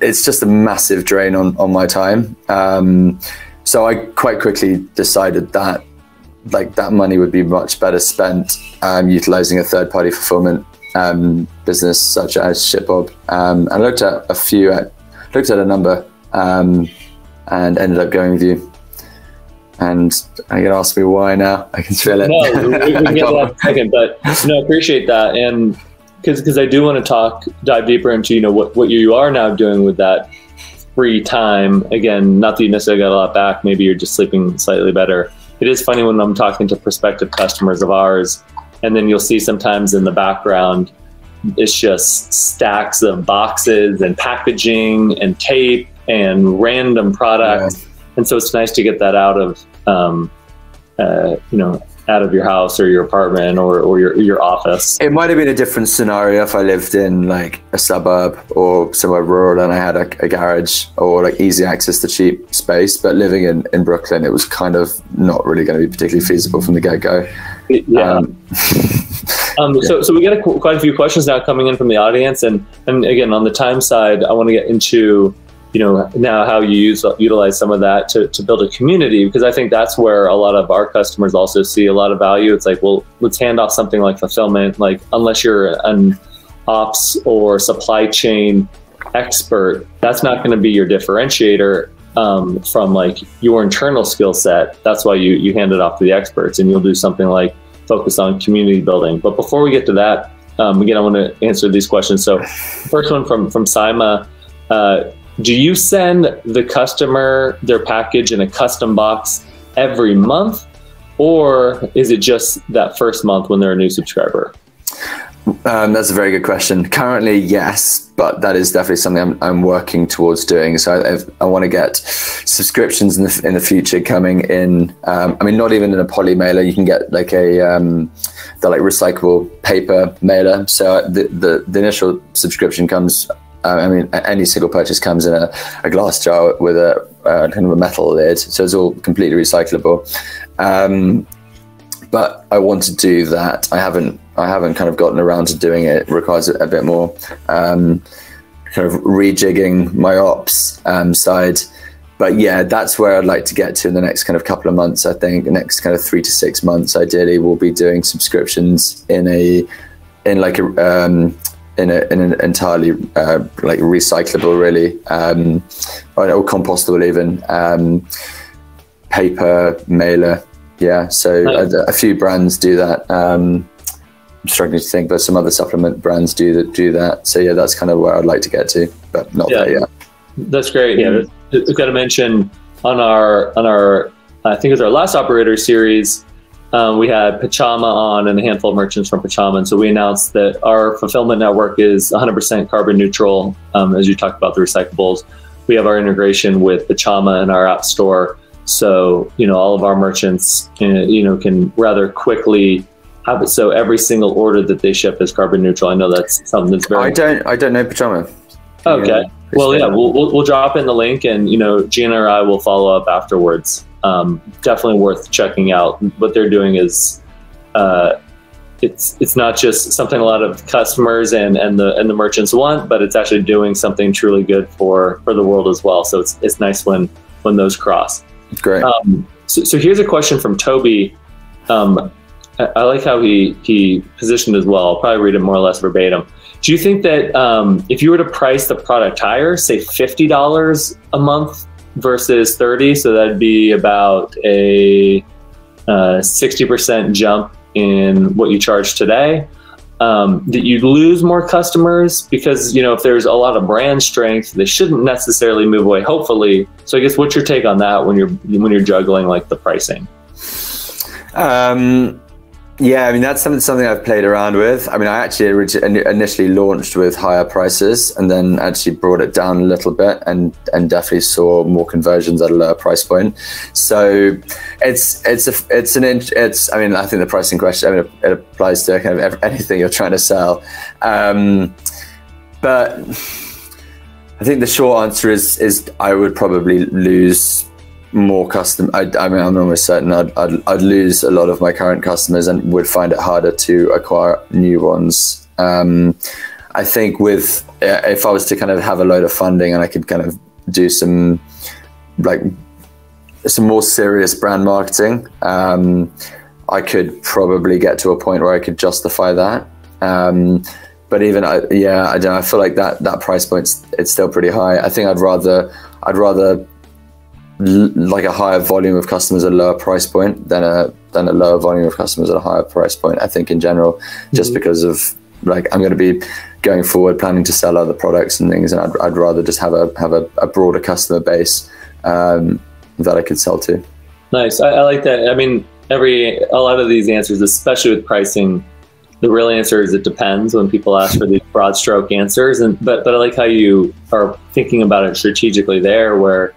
It's just a massive drain on on my time. Um, So I quite quickly decided that like that money would be much better spent um, utilizing a third-party fulfillment um, business such as ShipBob. Um, and I looked at a few, I looked at a number um, and ended up going with you. And I can ask me why now. I can feel it. No, we, we can get that in a second, but no, appreciate that. And because because I do want to talk, dive deeper into, you know, what, what you are now doing with that free time. Again, not that you necessarily got a lot back. Maybe you're just sleeping slightly better. It is funny when I'm talking to prospective customers of ours, and then you'll see sometimes in the background, it's just stacks of boxes and packaging and tape and random products. Yeah. And so it's nice to get that out of, um, uh, you know, out of your house or your apartment or, or your, your office. It might have been a different scenario if I lived in like a suburb or somewhere rural and I had a, a garage or like easy access to cheap space. But living in, in Brooklyn, it was kind of not really going to be particularly feasible from the get-go. Yeah. Um, um, yeah. So, so we got a, quite a few questions now coming in from the audience. And, and again, on the time side, I want to get into, you know, now how you use, utilize some of that to, to build a community, because I think that's where a lot of our customers also see a lot of value. It's like, well, let's hand off something like fulfillment, like unless you're an ops or supply chain expert, that's not going to be your differentiator um, from like your internal skill set. That's why you, you hand it off to the experts, and you'll do something like focus on community building. But before we get to that, um, again, I want to answer these questions. So first one from, from Saima, uh, do you send the customer their package in a custom box every month, or is it just that first month when they're a new subscriber? Um, that's a very good question. Currently, yes, but that is definitely something I'm, I'm working towards doing. So I, I want to get subscriptions in the, in the future coming in. Um, I mean, not even in a poly mailer, you can get like a um, the like recyclable paper mailer. So the the, the initial subscription comes. I mean, any single purchase comes in a, a glass jar with a uh, kind of a metal lid, so it's all completely recyclable. Um, but I want to do that. I haven't, I haven't kind of gotten around to doing it. It requires a bit more um, kind of rejigging my ops um, side. But yeah, that's where I'd like to get to in the next kind of couple of months. I think the next kind of three to six months, ideally, we'll be doing subscriptions in a, in like a. Um, In, a, in an entirely uh, like recyclable, really, um, or, or compostable even, um, paper mailer. Yeah, so nice. a, a few brands do that. Um, I'm struggling to think, but some other supplement brands do that. Do that. So yeah, that's kind of where I'd like to get to, but not yeah. there yet. That's great. Yeah, we've got to mention on our on our I think it was our last operator series. Um, we had Pachama on and a handful of merchants from Pachama. And so we announced that our fulfillment network is one hundred percent carbon neutral, um, as you talked about the recyclables. We have our integration with Pachama in our app store. So, you know, all of our merchants, uh, you know, can rather quickly have it. So every single order that they ship is carbon neutral. I know that's something that's very... I don't, I don't know Pachama. Okay. Yeah, well, yeah, we'll, we'll, we'll drop in the link, and, you know, Gina or I will follow up afterwards. Um, definitely worth checking out. What they're doing is, uh, it's it's not just something a lot of customers and, and the and the merchants want, but it's actually doing something truly good for for the world as well. So it's it's nice when when those cross. Great. Um, so, so here's a question from Toby. Um, I, I like how he he positioned as well. I'll probably read it more or less verbatim. Do you think that um, if you were to price the product higher, say fifty dollars a month versus thirty, so that'd be about a uh, sixty percent jump in what you charge today, um, that you'd lose more customers? Because, you know, if there's a lot of brand strength, they shouldn't necessarily move away, hopefully. So I guess what's your take on that when you're when you're juggling like the pricing? Um, yeah, I mean, that's something, something I've played around with. I mean, I actually initially launched with higher prices and then actually brought it down a little bit, and, and definitely saw more conversions at a lower price point. So it's, it's, a, it's an, it's, I mean, I think the pricing question, I mean, it applies to kind of anything you're trying to sell. Um, but I think the short answer is, is I would probably lose more custom. I, I mean, I'm almost certain I'd, I'd, I'd lose a lot of my current customers and would find it harder to acquire new ones. Um, I think with, if I was to kind of have a load of funding and I could kind of do some like some more serious brand marketing, um, I could probably get to a point where I could justify that. Um, but even, I, yeah, I don't know, I feel like that, that price point's, it's still pretty high. I think I'd rather, I'd rather l like a higher volume of customers at a lower price point than a, than a lower volume of customers at a higher price point, I think in general, mm-hmm. just because of like, I'm going to be going forward, planning to sell other products and things. And I'd, I'd rather just have a, have a, a broader customer base, um, that I could sell to. Nice. I, I like that. I mean, every, a lot of these answers, especially with pricing, the real answer is it depends when people ask for these broad stroke answers. And, but, but I like how you are thinking about it strategically there where,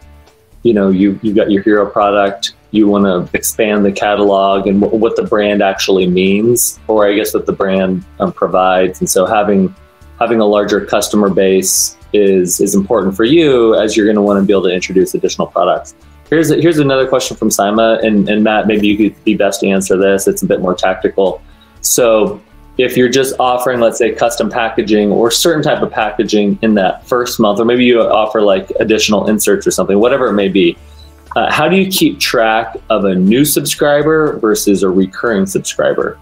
you know, you, you've got your hero product, you want to expand the catalog and what the brand actually means, or I guess what the brand um, provides. And so having, having a larger customer base is, is important for you as you're going to want to be able to introduce additional products. Here's, a, here's another question from Sima, and, and Matt, maybe you could be best to answer this. It's a bit more tactical. So if you're just offering, let's say, custom packaging or certain type of packaging in that first month, or maybe you offer like additional inserts or something, whatever it may be, uh, how do you keep track of a new subscriber versus a recurring subscriber?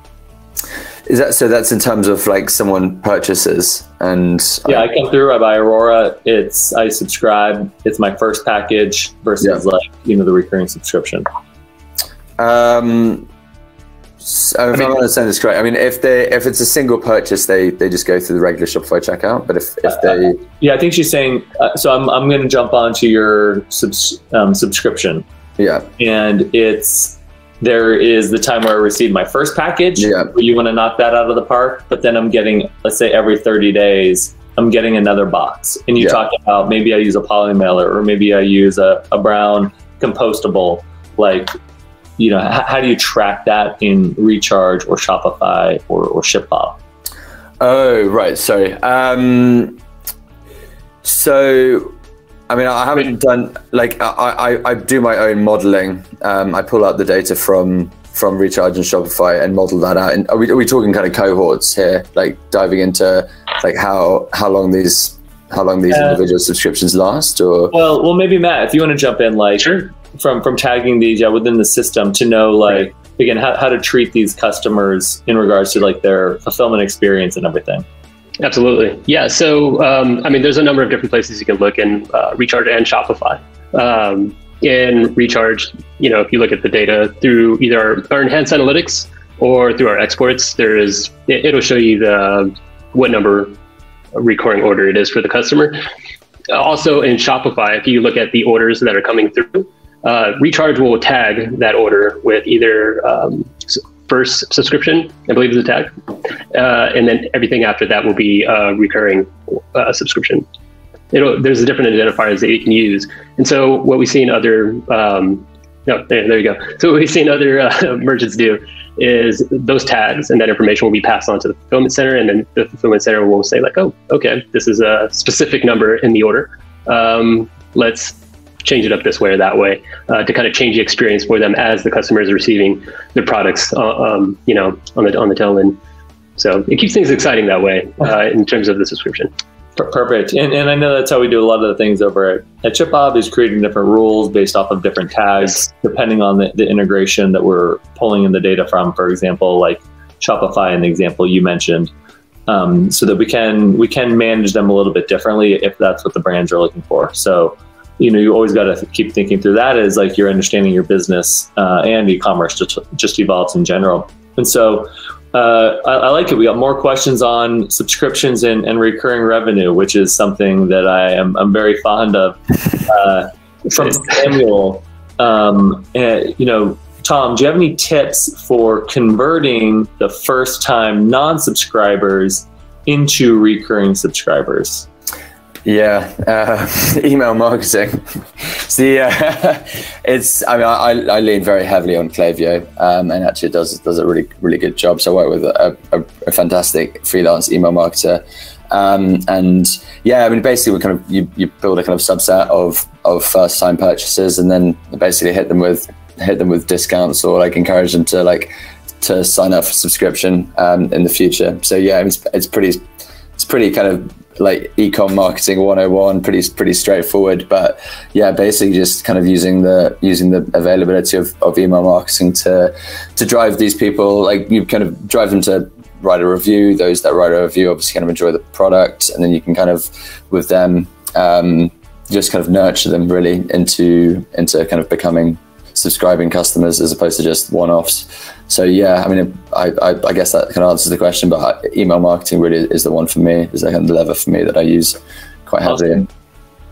Is that, so that's in terms of like someone purchases and... Yeah, I, I come through, I buy Aurora, it's, I subscribe, it's my first package versus yeah. like, you know, the recurring subscription. Um, so if I mean, I'm understanding this correct, I mean, if they, if it's a single purchase, they, they just go through the regular Shopify checkout, but if, if they... Uh, yeah, I think she's saying, uh, so I'm, I'm going to jump onto your subs, um, subscription. Yeah. And it's... There is the time where I received my first package. Yeah. You want to knock that out of the park, but then I'm getting, let's say every thirty days, I'm getting another box. And you yeah. talk about maybe I use a poly mailer or maybe I use a, a brown compostable. Like, you know, how, how do you track that in ReCharge or Shopify or, or ShipBob? Oh, right. Sorry. Um, so... I mean, I haven't done, like, I, I, I do my own modeling. Um, I pull out the data from, from ReCharge and Shopify and model that out. And are we, are we talking kind of cohorts here, like diving into like how, how long these, how long these uh, individual subscriptions last? Or Well, well, maybe Matt, if you want to jump in, like sure. from, from tagging these yeah, within the system to know, like, right. again, how, how to treat these customers in regards to like their fulfillment experience and everything. Absolutely. Yeah. So, um, I mean, there's a number of different places you can look in uh, ReCharge and Shopify. Um, in ReCharge, you know, if you look at the data through either our enhanced analytics or through our exports, there is, it, it'll show you the, what number recurring order it is for the customer. Also in Shopify, if you look at the orders that are coming through, uh, ReCharge will tag that order with either, um, first subscription, I believe is the tag. Uh, and then everything after that will be a recurring uh, subscription. It'll, there's different identifiers that you can use. And so what we see in other, um, no, there, there you go. So what we've seen other uh, merchants do is those tags and that information will be passed on to the fulfillment center. And then the fulfillment center will say like, oh, okay, this is a specific number in the order. Um, let's change it up this way or that way uh, to kind of change the experience for them as the customer is receiving their products, uh, um, you know, on the on the tail end. So it keeps things exciting that way uh, in terms of the subscription. Perfect. And, and I know that's how we do a lot of the things over at ShipBob is creating different rules based off of different tags, yes. depending on the, the integration that we're pulling in the data from, for example, like Shopify in the example you mentioned, um, so that we can, we can manage them a little bit differently if that's what the brands are looking for. So, you know, you always got to keep thinking through that as like you're understanding your business uh, and e-commerce just, just evolves in general. And so uh, I, I like it. We got more questions on subscriptions and, and recurring revenue, which is something that I am I'm very fond of uh, from Samuel. Um, and, you know, Tom, do you have any tips for converting the first time non-subscribers into recurring subscribers? Yeah, uh, email marketing. See, uh, it's. I mean, I, I lean very heavily on Klaviyo, um, and actually it does does a really really good job. So I work with a, a, a fantastic freelance email marketer, um, and yeah, I mean, basically we kind of you, you build a kind of subset of of first time purchases, and then basically hit them with hit them with discounts or like encourage them to like to sign up for subscription um, in the future. So yeah, it's it's pretty it's pretty kind of like ecom marketing one oh one, pretty pretty straightforward. But yeah, basically just kind of using the using the availability of, of email marketing to to drive these people, like you kind of drive them to write a review. Those that write a review obviously kind of enjoy the product, and then you can kind of with them um, just kind of nurture them really into into kind of becoming subscribing customers as opposed to just one-offs. So yeah, I mean, I, I, I guess that kind of answers the question, but email marketing really is the one for me, is the kind of lever for me that I use quite heavily. Awesome.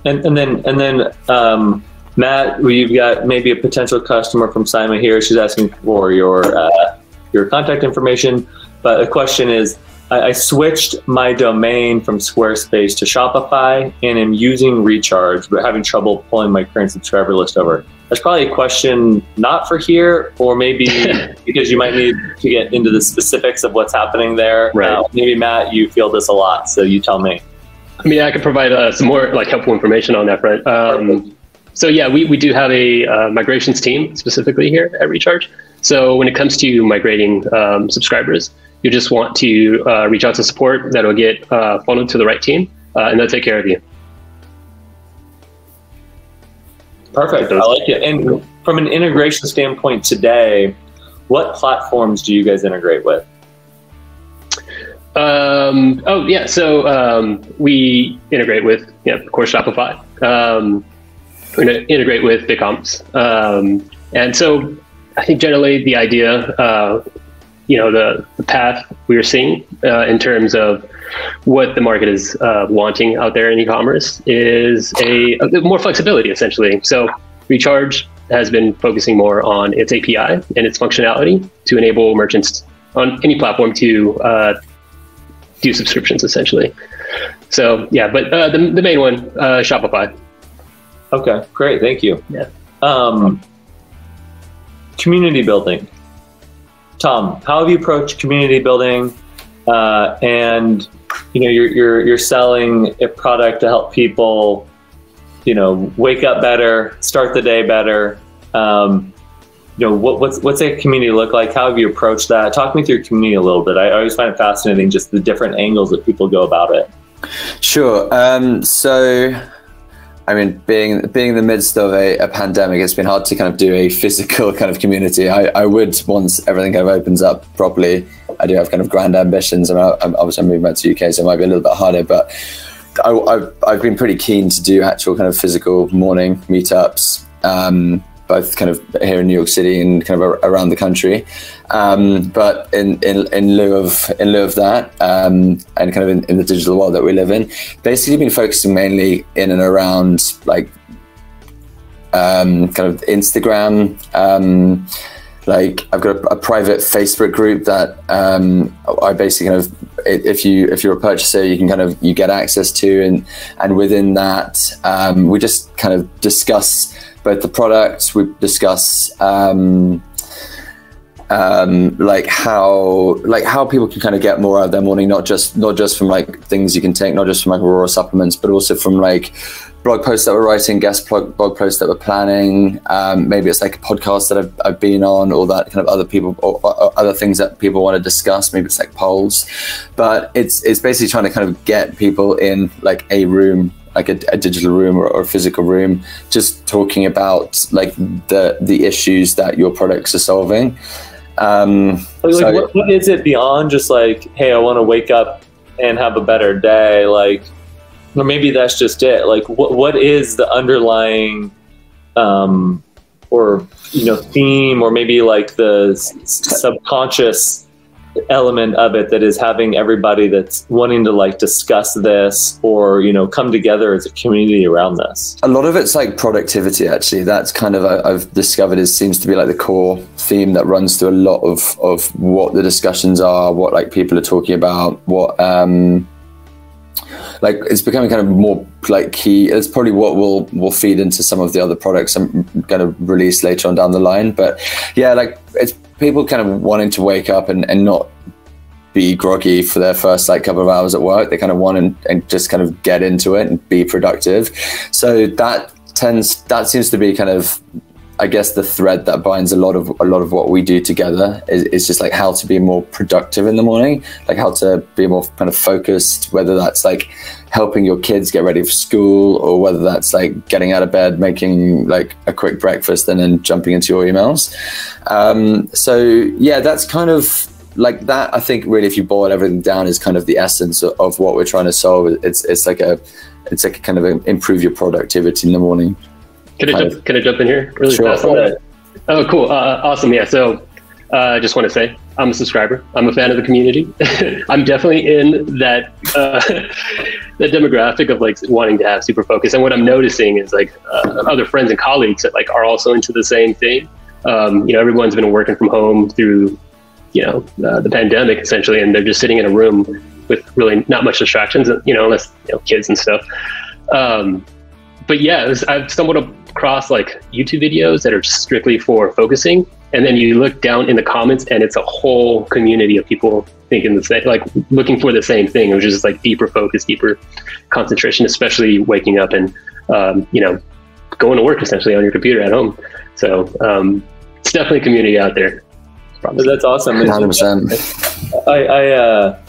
And, and then, and then um, Matt, we've got maybe a potential customer from Simon here. She's asking for your, uh, your contact information. But the question is, I, I switched my domain from Squarespace to Shopify and am using ReCharge, but having trouble pulling my current subscriber list over. That's probably a question not for here, or maybe because you might need to get into the specifics of what's happening there. Right. Uh, maybe Matt, you feel this a lot, so you tell me. I mean, I could provide uh, some more like helpful information on that front. Um, so yeah, we, we do have a uh, migrations team specifically here at ReCharge. So when it comes to migrating um, subscribers, you just want to uh, reach out to support. That'll get uh, funneled to the right team, uh, and they'll take care of you. Perfect. I like it. And from an integration standpoint today, what platforms do you guys integrate with? Um, oh, yeah. So um, we integrate with, yeah, of course, Shopify. Um, we're going to integrate with BigCommerce. Um, and so I think generally the idea, uh, you know, the, the path we are seeing uh, in terms of what the market is uh, wanting out there in e-commerce is a, a more flexibility, essentially. So ReCharge has been focusing more on its A P I and its functionality to enable merchants on any platform to uh, do subscriptions, essentially. So yeah, but uh, the, the main one, uh, Shopify. Okay, great, thank you. Yeah. Um, community building. Tom, how have you approached community building? Uh, and you know, you're, you're, you're selling a product to help people, you know, wake up better, start the day better. Um, you know, what, what's, what's a community look like? How have you approached that? Talk me through community a little bit. I always find it fascinating, just the different angles that people go about it. Sure. Um, so, I mean, being being in the midst of a, a pandemic, it's been hard to kind of do a physical kind of community. I, I would, once everything kind of opens up properly, I do have kind of grand ambitions, and I, I'm obviously moving back to the U K, so it might be a little bit harder, but I, I've, I've been pretty keen to do actual kind of physical morning meetups, um, both kind of here in New York City and kind of around the country. Um, but in, in, in lieu of in lieu of that, um, and kind of in, in the digital world that we live in, basically been focusing mainly in and around like um, kind of Instagram. Um, like I've got a, a private Facebook group that um, I basically kind of, if you if you're a purchaser, you can kind of you get access to, and and within that um, we just kind of discuss both the products. We discuss um, um, like how like how people can kind of get more out of their morning, not just not just from like things you can take, not just from like Aurora Supplements, but also from like blog posts that we're writing, guest blog, blog posts that we're planning. Um, maybe it's like a podcast that I've, I've been on, or that kind of other people or, or other things that people want to discuss. Maybe it's like polls, but it's it's basically trying to kind of get people in like a room, like a, a digital room or, or a physical room, just talking about like the the issues that your products are solving. Um, like, so, what, what is it beyond just like, hey, I want to wake up and have a better day? Like, or maybe that's just it. Like, what what is the underlying, um, or you know, theme, or maybe like the subconscious element of it that is having everybody that's wanting to like discuss this, or you know, come together as a community around this? A lot of it's like productivity, actually. That's kind of a, I've discovered is seems to be like the core theme that runs through a lot of of what the discussions are, what like people are talking about, what um like it's becoming kind of more like key. It's probably what will will feed into some of the other products I'm going to release later on down the line. But yeah, like it's people kind of wanting to wake up and, and not be groggy for their first like couple of hours at work. They kind of want and, and just kind of get into it and be productive. So that tends that seems to be kind of I guess the thread that binds a lot of a lot of what we do together is, is just like how to be more productive in the morning, like how to be more kind of focused, whether that's like helping your kids get ready for school, or whether that's like getting out of bed, making like a quick breakfast and then jumping into your emails. Um, so yeah, that's kind of like that. I think really, if you boil everything down, is kind of the essence of, of what we're trying to solve. It's, it's like a, it's like a kind of a improve your productivity in the morning. Can I, jump, can I jump in here really sure. fast on that? Oh, cool. Uh, awesome. Yeah. So I uh, just want to say I'm a subscriber. I'm a fan of the community. I'm definitely in that uh, that demographic of like wanting to have super focus. And what I'm noticing is like uh, other friends and colleagues that like are also into the same thing. Um, you know, everyone's been working from home through, you know, uh, the pandemic essentially, and they're just sitting in a room with really not much distractions, you know, unless you know, kids and stuff. Um, But yeah, was, I've stumbled across like YouTube videos that are strictly for focusing. And then you look down in the comments and it's a whole community of people thinking the same, like looking for the same thing, which is like deeper focus, deeper concentration, especially waking up and, um, you know, going to work essentially on your computer at home. So um, it's definitely a community out there. Probably. That's awesome. one hundred percent. I, I, uh,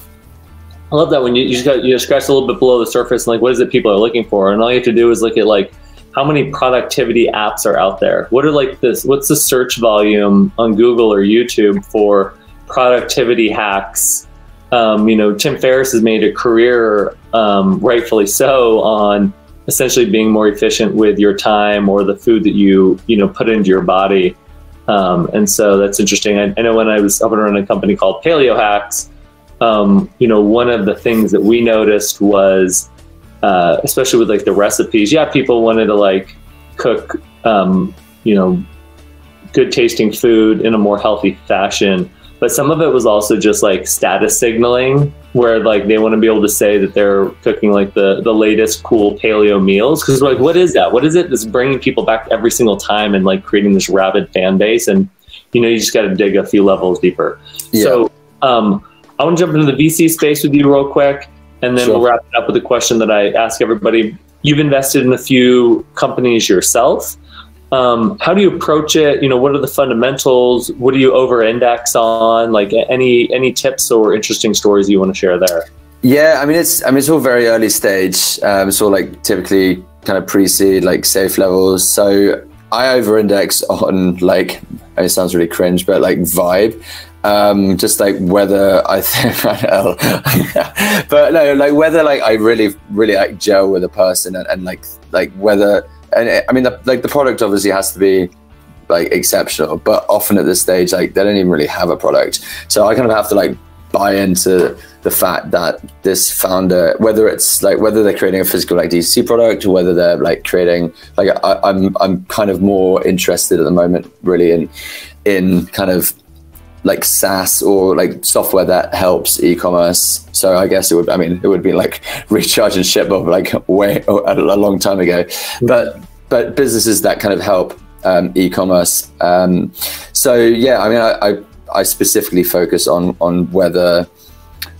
I love that when you, you just got you just scratch a little bit below the surface and like what is it people are looking for, and all you have to do is look at like how many productivity apps are out there. What are like this? What's the search volume on Google or YouTube for productivity hacks? Um, you know, Tim Ferriss has made a career, um, rightfully so, on essentially being more efficient with your time or the food that you you know put into your body, um, and so that's interesting. I, I know when I was up and running a company called Paleo Hacks. Um, you know, one of the things that we noticed was, uh, especially with like the recipes, yeah, people wanted to like cook, um, you know, good tasting food in a more healthy fashion. But some of it was also just like status signaling, where like they want to be able to say that they're cooking like the, the latest cool paleo meals. Because like, what is that? What is it that's bringing people back every single time and like creating this rabid fan base? And, you know, you just got to dig a few levels deeper. Yeah. So, um, I want to jump into the V C space with you real quick, and then sure. we'll wrap it up with a question that I ask everybody. You've invested in a few companies yourself. Um, how do you approach it? You know, what are the fundamentals? What do you over-index on? Like any any tips or interesting stories you want to share there? Yeah, I mean it's I mean it's all very early stage. Um, it's all like typically kind of pre-seed, like safe levels. So I over-index on like it sounds really cringe, but like vibe. Um, just like whether I think, I know. but no, like whether like I really, really like gel with a person and, and like, like whether, and it, I mean, the, like the product obviously has to be like exceptional, but often at this stage, like they don't even really have a product. So I kind of have to like buy into the fact that this founder, whether it's like, whether they're creating a physical like D C product or whether they're like creating, like I, I'm, I'm kind of more interested at the moment really in, in kind of, like SaaS or like software that helps e-commerce. So I guess it would, I mean, it would be like ReCharge and ShipBob like way, a long time ago, but, but businesses that kind of help um, e-commerce. Um, so yeah, I mean, I, I, I specifically focus on, on whether,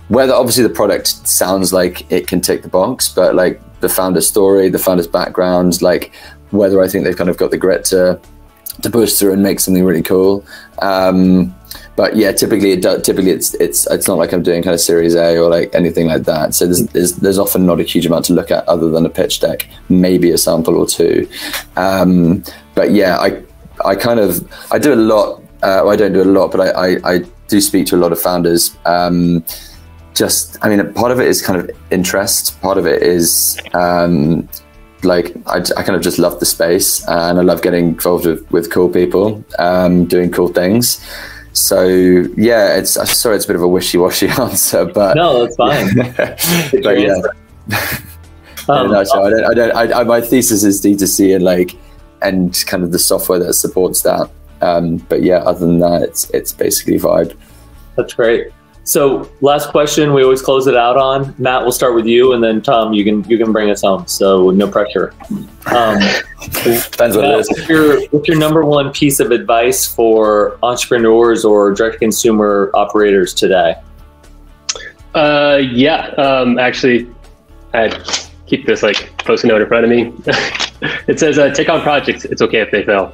whether obviously the product sounds like it can tick the box, but like the founder's story, the founder's background, like whether I think they've kind of got the grit to, to push through and make something really cool. Um, But yeah, typically, it do, typically it's it's it's not like I'm doing kind of Series A or like anything like that. So there's, there's there's often not a huge amount to look at other than a pitch deck, maybe a sample or two. Um, but yeah, I I kind of I do a lot. Uh, well, I don't do a lot, but I, I I do speak to a lot of founders. Um, just I mean, part of it is kind of interest. Part of it is. Um, like I, I kind of just love the space and I love getting involved with, with cool people, um, doing cool things. So yeah, it's I'm sorry it's a bit of a wishy-washy answer, but no, that's fine. but yeah, um, no, so I don't. I don't. I, I, my thesis is D two C and like, and kind of the software that supports that. Um, but yeah, other than that, it's it's basically vibe. That's great. So last question, we always close it out on. Matt, we'll start with you, and then Tom, you can you can bring us home. So no pressure. Um, Depends Matt, what it is. What's your, what's your number one piece of advice for entrepreneurs or direct consumer operators today? Uh, yeah, um, actually, I keep this like post-it note in front of me. It says, uh, take on projects. It's okay if they fail.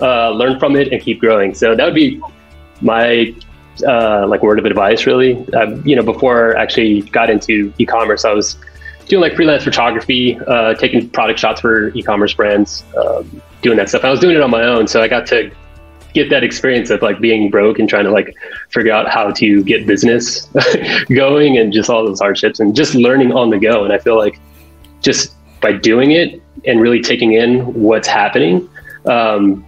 uh, learn from it and keep growing. So that would be my uh, like word of advice, really. Uh, you know, before I actually got into e-commerce, I was doing like freelance photography, uh, taking product shots for e-commerce brands, um, doing that stuff. I was doing it on my own. So I got to get that experience of like being broke and trying to like figure out how to get business going and just all those hardships and just learning on the go. And I feel like just by doing it and really taking in what's happening, um,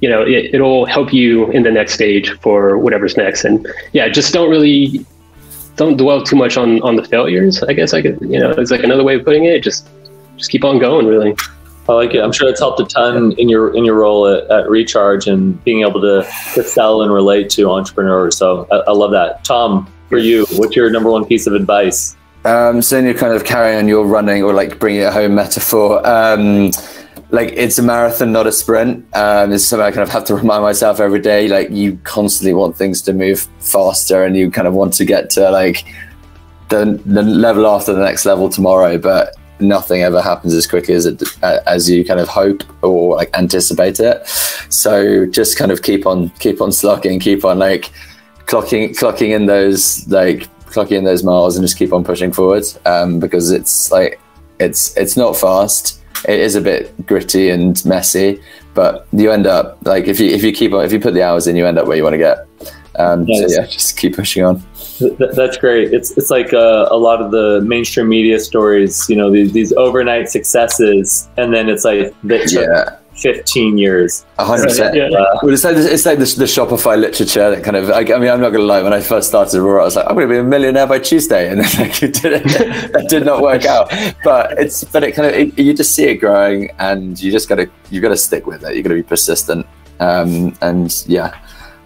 you know, it, it'll help you in the next stage for whatever's next. And yeah, just don't really, don't dwell too much on, on the failures, I guess I could, you know, it's like another way of putting it. Just, just keep on going, really. I like it. I'm sure it's helped a ton in your in your role at, at ReCharge and being able to, to sell and relate to entrepreneurs. So I, I love that. Tom, for you, what's your number one piece of advice? Um, so you're kind of carrying on your running or like bringing it home metaphor. Um, like it's a marathon, not a sprint. Um, it's something I kind of have to remind myself every day. Like you constantly want things to move faster and you kind of want to get to like the, the level after the next level tomorrow. But nothing ever happens as quickly as it as you kind of hope or like anticipate it. So just kind of keep on keep on slugging, keep on like clocking clocking in those like clocking in those miles and just keep on pushing forward, um because it's like it's it's not fast. It is a bit gritty and messy, but you end up like if you if you keep on if you put the hours in, you end up where you want to get. Um yes. So yeah, just keep pushing on. That's great. It's it's like uh, a lot of the mainstream media stories, you know, these, these overnight successes, and then it's like that took yeah. fifteen years. A hundred percent. It's like it's like the, the Shopify literature that kind of. I, I mean, I'm not gonna lie. When I first started Aurora, I was like, I'm gonna be a millionaire by Tuesday, and then like it did it. That did not work out. But it's but it kind of it, you just see it growing, and you just gotta you gotta stick with it. You gotta be persistent, um, and yeah.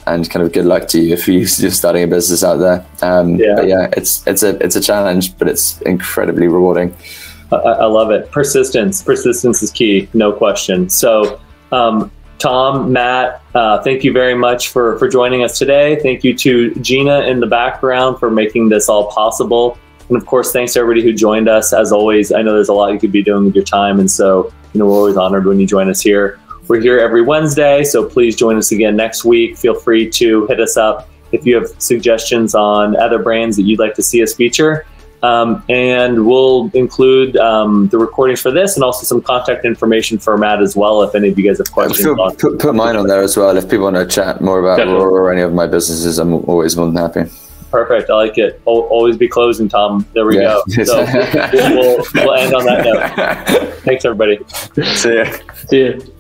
And kind of good luck to you if you're starting a business out there. Um, yeah, but yeah, it's it's a it's a challenge, but it's incredibly rewarding. I, I love it. Persistence, persistence is key, no question. So, um, Tom, Matt, uh, thank you very much for for joining us today. Thank you to Gina in the background for making this all possible, and of course, thanks to everybody who joined us. As always, I know there's a lot you could be doing with your time, and so you know we're always honored when you join us here. We're here every Wednesday, so please join us again next week. Feel free to hit us up if you have suggestions on other brands that you'd like to see us feature. Um, and we'll include um, the recordings for this and also some contact information for Matt as well, if any of you guys have questions. Sure, put, put mine on there as well. If people want to chat more about Aurora or, or any of my businesses, I'm always more than happy. Perfect. I like it. Always be closing, Tom. There we yeah. go. So we'll, we'll end on that note. Thanks, everybody. See ya. See ya.